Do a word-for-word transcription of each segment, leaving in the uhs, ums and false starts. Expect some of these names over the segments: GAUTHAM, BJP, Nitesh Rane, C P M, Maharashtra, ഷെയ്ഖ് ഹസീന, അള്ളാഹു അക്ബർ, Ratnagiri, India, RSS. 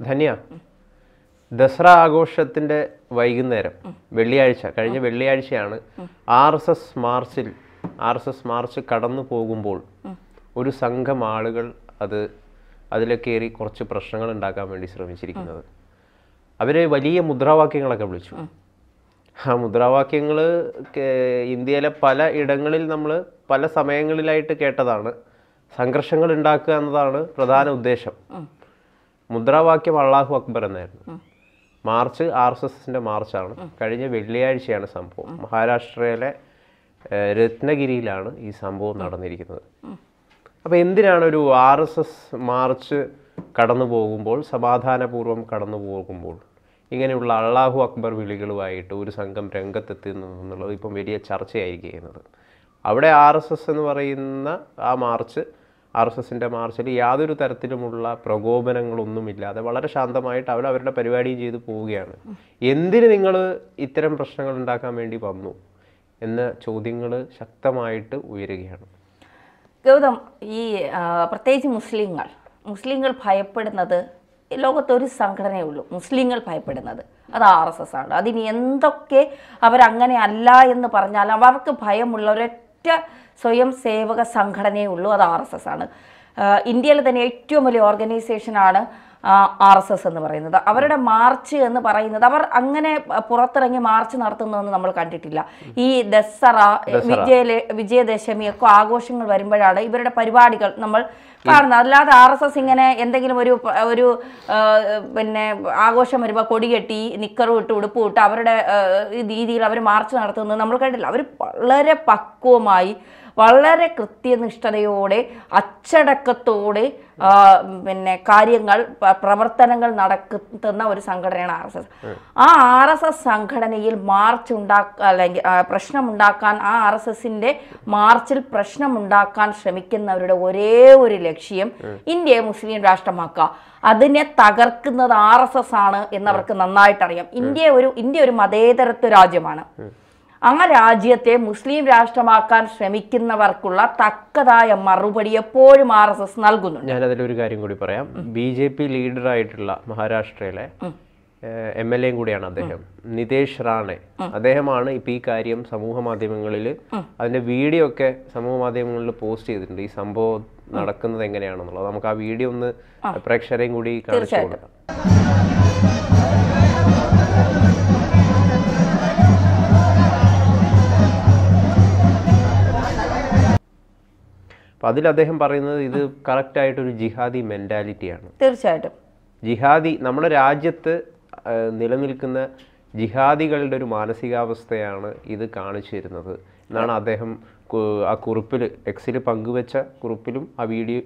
Dhania Dasra Agoshat in the Waiginere, Veliacha, Karina Veliachiana, R S S Marsil, R S S Marsil Kadan Pogumbol, Uru Sanga Margal, other Adilakari, Korcha Prashangal and Daka Mendisra. Avere Valia Mudrava King like a bridge. Mudrava King India Pala, Idangal Namla, Pala Samangalite Katadana, Sankarshangal and Daka and the Pradhan Udesha. Mudravakim Allahu Akbar and there. March, R S S in the March, Kadija Vidlia Shiana Sampo, Maharashtra, Ratnagiri Lana, Isambo, not an irrigant. A Pindirana do R S S March, Kadana Bogumbol, Sabadhana Purum, Kadana Bogumbol. Again, Allahu Akbar will legal away to Sankam Tangatin, the Lipum Media Church again. Avade R S S and Varina, a March. R S S in the Marshall, Yadu Tartimulla, Progoban and Glumilla, the Valada Shantamite, I would have a period the Pugian. In the Ningle, Iteram Personal and Daka Mendi Pabno. In the Chodingle, Shaktamite, Virigan. Go them ye Protezi Muslingal. Muslingal pipe another. Logotoris Sankarnevulu, Muslingal pipe another. Other R S S. Adi Yendoke, Averangani Allah in the Parnala, Varka Paya Mullaret. Soyam Sevaka Sankarane Ulu R S S. India the native organization are R S S and the Varina. The Averada March and the Parina, the Angane Purataranga March and Arthur number cantitilla. E. Desara, Vijay Deshemi, Agoshing, Varimbada, Iberta Paribadical number. Carnala, the R S S singing and the Gilmaru when Agosham River Kodiati, Nikaru to the Put, Averada, the Lavari March and Arthur number cantilaver, Lare Paco Mai. വളരെ കൃത്യനിഷ്ഠതയോടെ അച്ചടക്കത്തോടെ പിന്നെ കാര്യങ്ങൾ പ്രവർത്തനങ്ങൾ നടക്കുന്ന ഒരു സംഘടനയാണ് RSS. ആ RSS സംഘടനയിൽ March ഉണ്ടാക്കാൻ അല്ലെങ്കിൽ പ്രശ്നം ഉണ്ടാക്കാൻ ആ ആർഎസ്എസിന്റെ മാർച്ചിൽ പ്രശ്നം ഉണ്ടാക്കാൻ ശ്രമിക്കുന്നവരുടെ ഒരേയൊരു ലക്ഷ്യം ഇന്ത്യയെ മുസ്ലിം രാഷ്ട്രമാക്കുക. അതിനെ തകർക്കുന്നത് ആർഎസ്എസ് ആണ് എന്നവർക്ക് നന്നായിട്ട് അറിയാം. ഇന്ത്യ ഒരു ഇന്ത്യ ഒരു മതേതരത്വ രാജ്യമാണ്. Our Rajate, Muslim Rashtramakan, Shremikin, Varkula, Takada, Marubadia, Poor Maras, Nalgun. Another regarding Gudiparam, B J P leader at Maharashtra, M L A Gudiana, Nitesh Rane, Adehamana, Epicarium, Samuha Madimangalil, and a video Samuha Madimangal posted in the Sambo Narakan Zanganian, Lamaka video on the practuring Gudi Kanashona. Padilla de Hemparina is correct to jihadi mentality. Third jihadi Namada Rajat Nilamilkana jihadi Galder Manasiga was there, either Karnachir another. Nana dehem a curpil exil panguecha, curpilum, a video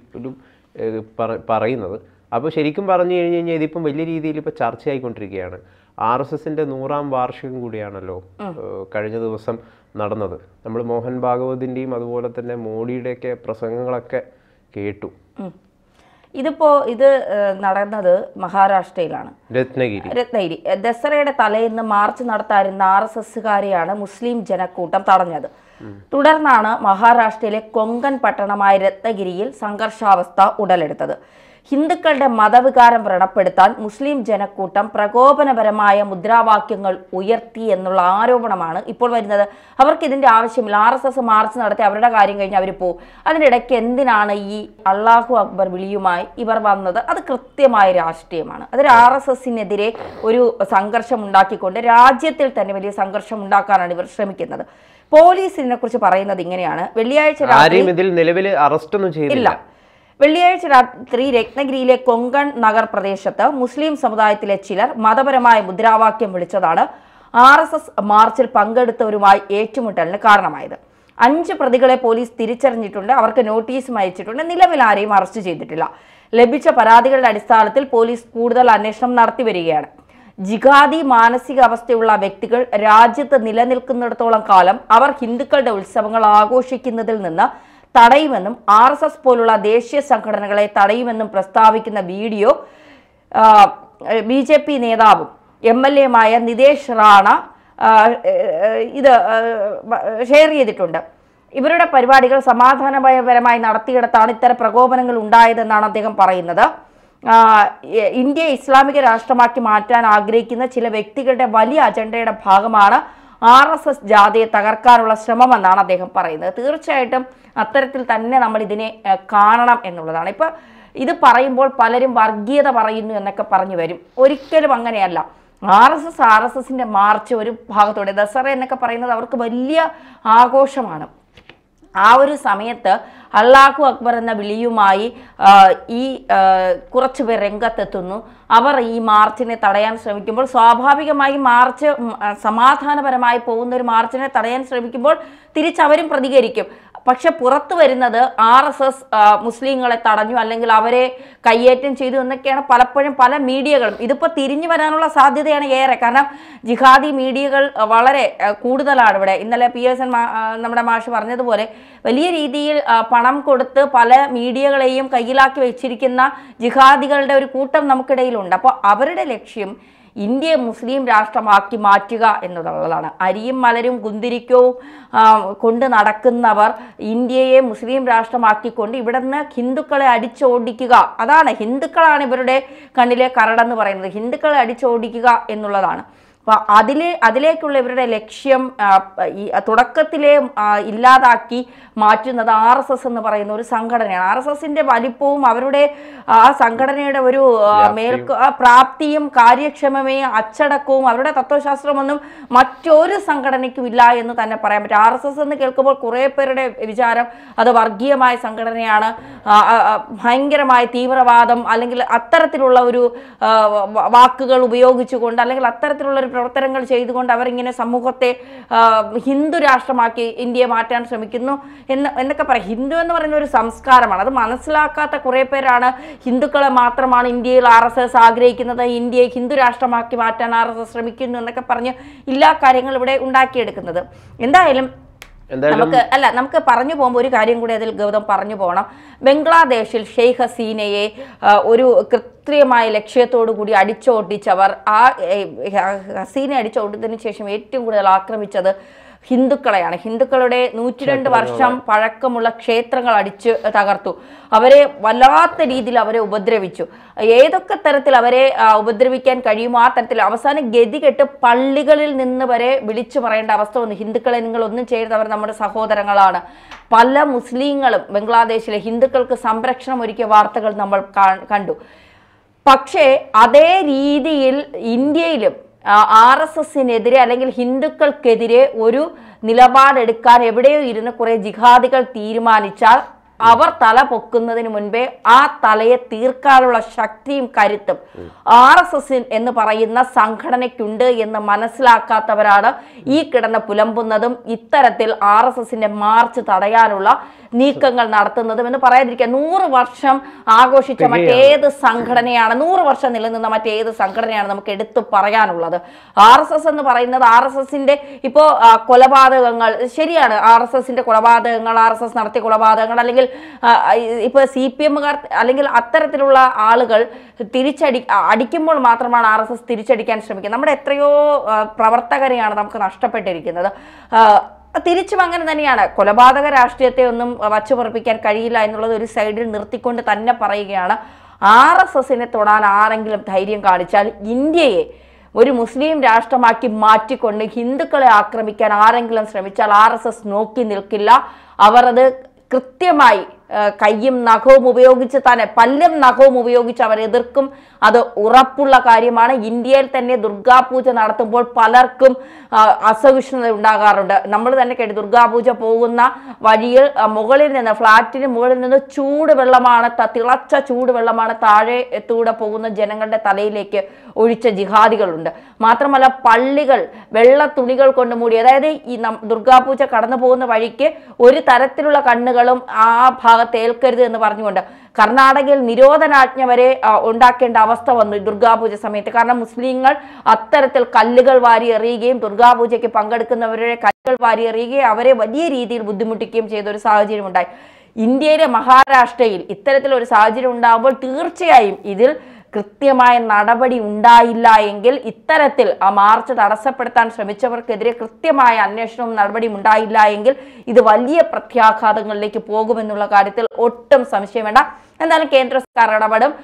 parina. Upper Sherikum Parani, Edipum, Villi, the Charcha country Gana. R S S in the Nuram Varshing Gudiana low. Karanja was some. Not another. Number Mohan Bhagavathinte, Maduvola than a Modi deke, Prasangalaka, K two. Idapo either Nadanada, Maharashtra. Ratnagiri. Ratnagiri. Desarate Tale in the March Narthar in Nars Sikariana, Muslim Janakutam Taranada. Tudarnana, Maharashtra, Kongan Patanamai Ratnagiril, Sankar Shavasta, Udaleta. ഹിന്ദുക്കളുടെ മതവികാരം വ്രണപ്പെടുത്താൻ മുസ്ലിം ജനക്കൂട്ടം പ്രകോപനപരമായ മുദ്രാവാക്യങ്ങൾ ഉയർത്തി എന്നുള്ള ആരോപണമാണ് ഇപ്പോൾ വരുന്നത്. അവർക്ക് ഇതിന്റെ ആവശ്യമില്ല. ആർഎസ്എസ് മാർച്ച് നടത്തി അവരുടെ കാര്യം കഴിഞ്ഞ് അവർ പോകും. അതിനിടയ്ക്ക് എന്തിനാണ് ഈ അല്ലാഹു അക്ബർ വിളിയുമായി ഇവർ വന്നത്? അത് കൃത്യമായ രാഷ്ട്രീയമാണ്. അത് ആർഎസ്എസിനെതിരെ ഒരു സംഘർഷം ഉണ്ടാക്കിക്കൊണ്ട് രാജ്യത്തിൽ തന്നെ വലിയ സംഘർഷം ഉണ്ടാക്കാനാണ് ഇവർ ശ്രമിക്കുന്നത്. പോലീസിനെ കുറിച്ച് പറയുന്നത് ഇങ്ങനെയാണ്. വെള്ളിയാഴ്ച രാത്രി ആരും ഇതിൽ നിലവിൽ അറസ്റ്റ് ഒന്നും ചെയ്തില്ല. വെള്ളിയാഴ്ച രാത്രി രത്നഗിരിയിലെ കൊങ്കൺ നഗർ പ്രദേശത്തെ മുസ്ലിം സമുദായത്തിലെ ചിലർ മതപരമായ മുദ്രാവാക്യം വിളിച്ചതാണ് ആർഎസ്എസ് മാർച്ചിൽ പങ്കെടുത്തവരുമായി ഏറ്റുമുട്ടലിന് കാരണമായത്. അഞ്ച് പ്രതികളെ പോലീസ് തിരിച്ചറിഞ്ഞിട്ടുണ്ട്. അവർക്ക് നോട്ടീസും അയച്ചിട്ടുണ്ട്. നിലവിൽ ആരെയും അറസ്റ്റ് ചെയ്തിട്ടില്ല. ലഭിച്ച പരാതികളുടെ അടിസ്ഥാനത്തിൽ പോലീസ് കൂടുതൽ അന്വേഷണം നടത്തി വരികയാണ്. ജിഹാദി മാനസികാവസ്ഥയുള്ള വ്യക്തികൾ രാജ്യത്ത് നിലനിൽക്കുന്നിടത്തോളം കാലം അവർ ഹിന്ദുക്കളുടെ ഉത്സവങ്ങൾ ആഘോഷിക്കുന്നതിൽ നിന്ന് തടയുമെന്നും ആർഎസ്എസ് പോലുള്ള ദേശീയ സംഘടനകളെ തടയുമെന്നും പ്രസ്താവിക്കുന്ന വീഡിയോ ബിജെപി നേതാവും എംഎൽഎമായ നിതേഷ് റാണ ഇത് ഷെയർ ചെയ്തിട്ടുണ്ട്. ഇവരുടെ പരിപാടികൾ സമാധാനപരമായി നടത്തിയിടത്താണ് ഇത്തരം പ്രകോപനങ്ങൾ ഉണ്ടായതെന്നാണ് അദ്ദേഹം പറയുന്നത്. India Islamic Rashtamaki Matan Agri in the Chile Victiga Valley agenda Pagamana R S S Jade Tagarkarula Sama Manana de Parina Third item Atheratil Tana Namadine Kanam and Lanapa either Paraimbol Palarim Bargia the Parainu and Nakaparani Orikel Banganella R S S R S S in the March Pagatoda the Sara and Nakaparina Valia Ago Shamana. Our Sametha, Allaku Akbar and the Biliumai, E. Kurachverenga Tatunu, our E. Martinet Arayan Servicable, Sabhavika my March Samathana, where my Ponder Martinet Arayan Servicable, Tirichaverin Pradigaricum, Paksha Puratu, where another R S S Muslim Lataranu, Alangalavare, Kayetan Chidu, and the Kana Palapur and Pala Media, Idupa Tirini Varanola Sadi and Yerakana, Jihadi Media Valare, Kudala, in the Lapias and Namamasha Varnadore. Valiri Panam Kodata, Pala, Media Layam, Kailaki, Chirikina, Jihadical Kutam Namkadailunda, Abred election, India Muslim Rastamaki Martiga, and Lalana, Ariam Malarim Kundiriko, Kundan Adakan Navar, India Muslim Rastamaki Kundi, Vedana, Hindukala Adicho Dikiga, Adana, Hindukala and Everday, Kandila Karadan Varan, the Hindukala Adicho Dikiga, and Lalana. Adile Adilekulever election Todakatile Iladaki, Martin, the R S S and the Paranur Sankaran, R S S in the Valipo, Mavude, Sankaran, Melk, Praptium, Kari Shemame, Achadako, Mavuda Tato Shastramanum, Mature Sankaranik Villa and the Tana Parameter, R S S and the Kelkable Kore Pere Vijara, other Vargia my Sankaraniana, Hanger my Tivaradam, Alangal Ataratiluru, Vakagal Biogichukunda, Atar. പ്രവർത്തനങ്ങൾ ചെയ്തുകൊണ്ട് അവർ ഇങ്ങനെ സമൂഹത്തെ Hindu രാഷ്ട്രമാക്കി India മാറ്റാൻ ശ്രമിക്കുന്നു എന്ന് എന്നൊക്കെ പറ ഹിന്ദു എന്ന് പറയുന്ന ഒരു സംസ്കാരമാണ് അത് മനസ്സിലാക്കാത്ത കുറേ പേരാണ് ഹിന്ദുക്കളെ മാത്രമാണ് ഇന്ത്യയിൽ ആർഎസ്എസ് ആഗ്രഹിക്കുന്നത് ഇന്ത്യയെ ഹിന്ദു രാഷ്ട്രമാക്കി മാറ്റാൻ ആർഎസ്എസ് ശ്രമിക്കുന്നു എന്നൊക്കെ പറഞ്ഞു എല്ലാ കാര്യങ്ങൾ ഇവിടെ ഉണ്ടാക്കി എടുക്കുന്നത് എന്തായാലും നമുക്ക് അല്ല നമുക്ക് പറഞ്ഞു പോകുമ്പോൾ ഒരു കാര്യം കൂടി അതിൽ ഗൗതം പറഞ്ഞു പോണം ബംഗ്ലാദേശിൽ ഷെയ്ഖ് ഹസീനയെ ഒരു കൃത്രിമമായ ലക്ഷ്യത്തോട് കൂടി അടിച്ചോടിച്ചവർ ആ ഹസീനയെ അടിച്ചോടിച്ചതിനു ശേഷം ഏറ്റവും കൂടുതൽ ആക്രമിച്ചത് ഹിന്ദുക്കളെയാണ് ഹിന്ദുക്കളുടെ നൂറ്റി രണ്ട് വർഷം പഴക്കമുള്ള ക്ഷേത്രങ്ങൾ അടിച്ചു തകർത്തു അവരെ വല്ലാത്ത രീതിയിൽ അവരെ ഉപദ്രവിച്ചു ഏതൊക്കെ തരത്തിൽ അവരെ ഉപദ്രവിക്കാൻ കഴിയുമോ ആ തരത്തിൽ അവസാന ഗതികെട്ട് പള്ളികളിൽ നിന്ന് വരെ വിളിച്ചു പറയേണ്ട അവസ്ഥ വന്നു ഹിന്ദുക്കളെ നിങ്ങൾ ഒന്നും ചെയ്യരുത് അവർ നമ്മുടെ സഹോദരങ്ങളാണ് പല മുസ്ലിങ്ങളും ബംഗ്ലാദേശിലെ ഹിന്ദുക്കൾക്ക് സംരക്ഷണം ഒരുക്കിയ വാർത്തകൾ നമ്മൾ കണ്ടു പക്ഷേ അതേ രീതിയിൽ ഇന്ത്യയിലും R S S in Edre, Alangal Hindukal Kedire, Uru, Nilabad Edkar, Evade, Irinakore, Jihadikal Tirmanichal, our Tala Pokunda in Munbe, A Tale, Tirkar, Shakti, Karitum, R S S in the Parayana, Sankaranek Tunda, in the Manasla Katavarada, Ekad and the Pulambunadam, Itaratil, R S S in a March Tadayanula, Nikangal Narthanadam, and the Paradika Nur Varsham, Agoshitamate, the Sankaraniana, Nur Varshan, Ilanamate, the Sankaraniana, Kedetu Parayanula, R S S and the Parayana, R S S in the Hippo Kolabada, Sheriana, R S S in the Kolabada, R S S Narthi Kolabada, If a C P M അല്ലെങ്കിൽ അത്തരത്തിലുള്ള ആളുകൾ തിരിച്ചടി അടിക്കുമ്പോൾ മാത്രമാണ് RSS തിരിച്ചടിക്കാൻ ശ്രമിക്കുന്നത് നമ്മുടെ എത്രയോ പ്രവർത്തകരെയാണ് നമുക്ക് നഷ്ടപ്പെട്ടിരിക്കുന്നത് തിരിച്ചും അങ്ങനെ തന്നെയാണ് കൊലപാതക രാഷ്ട്രീയത്തെ ഒന്നും വച്ചുപറപ്പിക്കാൻ കഴിയില്ല എന്നുള്ളത് ഒരു സൈഡിൽ നിർത്തിക്കൊണ്ട് തന്നെ പറയുകയാണ് ആർഎസ്എസിനെ തൊടാൻ ആരെങ്കിലും ധൈര്യം കാണിച്ചാൽ ഇന്ത്യയെ ഒരു മുസ്ലിം രാഷ്ട്രമാക്കി മാറ്റിക്കൊണ്ട് ഹിന്ദുക്കളെ ആക്രമിക്കാൻ ആരെങ്കിലും ശ്രമിച്ചാൽ ആർഎസ്എസ് നോക്കി നിൽക്കില്ല അവർ അത് കൃത്യമായി കയ്യും നഖവും ഉപയോഗിച്ച് തന്നെ പല്ലും നഖവും ഉപയോഗിച്ച് അവരെ എതിർക്കും അത് ഉറപ്പുള്ള കാര്യമാണ് ഇന്ത്യയിൽ തന്നെ ദുർഗാപൂജ നടത്തുമ്പോൾ പലർക്കും അസഹിഷ്ണുത ഉണ്ടാകാറുണ്ട് നമ്മൾ തന്നെ കേട്ടു ദുർഗാപൂജ പോകുന്ന വഴിയിൽ മുകളിൽ നിന്ന് ഫ്ലാറ്റിന് മുകളിൽ നിന്ന് ചൂട് വെള്ളമാണ് തിളച്ച ചൂട് വെള്ളമാണ് താഴെ എത്തൂടെ പോകുന്ന ജനങ്ങളുടെ തലയിലേക്ക് ഒഴിച്ച ജിഹാദികളുണ്ട് മാത്രമല്ല പള്ളികൾ വെള്ള തുണികൾ കൊണ്ട് മൂടി അതായത് ഈ ദുർഗാപൂജ കടന്നു പോകുന്ന വഴിക്ക് ഒരു തരത്തിലുള്ള കണ്ണുകളും ആ തേൽക്കരുത് എന്ന് പറഞ്ഞുകൊണ്ട് കർണാടകയിൽ നിരോധനാജ്ഞ വരെ ഉണ്ടാക്കേണ്ട അവസ്ഥ വന്നു ദുർഗാപൂജ സമയത്ത് കാരണം മുസ്ലിങ്ങൾ അത്തരത്തിൽ കല്ലുകൾ വാരി എറിയുകയും ദുർഗാപൂജയ്ക്ക് പങ്കെടുക്കുന്നവരുടെ കല്ലുകൾ വാരി എറിയുകയും അവരെ വലിയ രീതിയിൽ ബുദ്ധിമുട്ടിക്കുകയും ചെയ്ത ഒരു സാഹചര്യം ഉണ്ടായി ഇന്ത്യയിലെ മഹാരാഷ്ട്രയിൽ ഇത്തരത്തിൽ ഒരു സാഹചര്യം ഉണ്ടാകുമ്പോൾ തീർച്ചയായും ഇതിൽ കൃത്യമായ നടപടി ഉണ്ടായില്ല എങ്കിൽ ഇത്തരത്തിൽ ആ മാർച്ച് തടസ്സപ്പെടുത്താൻ ശ്രമിച്ചവർക്കെതിരെ കൃത്യമായ അന്വേഷണവും നടപടിയും ഉണ്ടായില്ല എങ്കിൽ ഇത് വലിയ പ്രത്യാഘാതങ്ങളിലേക്ക് പോകുമെന്നുള്ള കാര്യത്തിൽ ഒട്ടും സംശയം വേണ്ട. എന്തായാലും കേന്ദ്ര സർക്കാർ ഇടപെടും.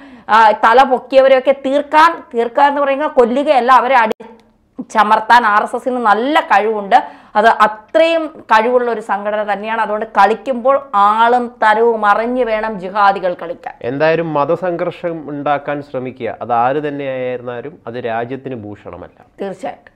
തല പൊക്കിയവരെയൊക്കെ തീർക്കാൻ തീർക്കുക എന്ന് പറയുന്നത് കൊല്ലുകയല്ല, അവരെ അടി ചമർത്താൻ ആർ എസ് എസിന് നല്ല കഴിവുണ്ട്. അത് അത്രയും കഴിവുള്ള ഒരു സംഘടന തന്നെയാണ്. അതുകൊണ്ട് കളിക്കുമ്പോൾ ആളും തരവും അറിഞ്ഞു വേണം ജിഹാദികൾ കളിക്കാൻ. എന്തായാലും മതസംഘർഷം ഉണ്ടാക്കാൻ ശ്രമിക്കുക, അത് ആര് തന്നെയായിരുന്നാലും അത് രാജ്യത്തിന് ഭൂഷണമല്ല, തീർച്ചയായിട്ടും.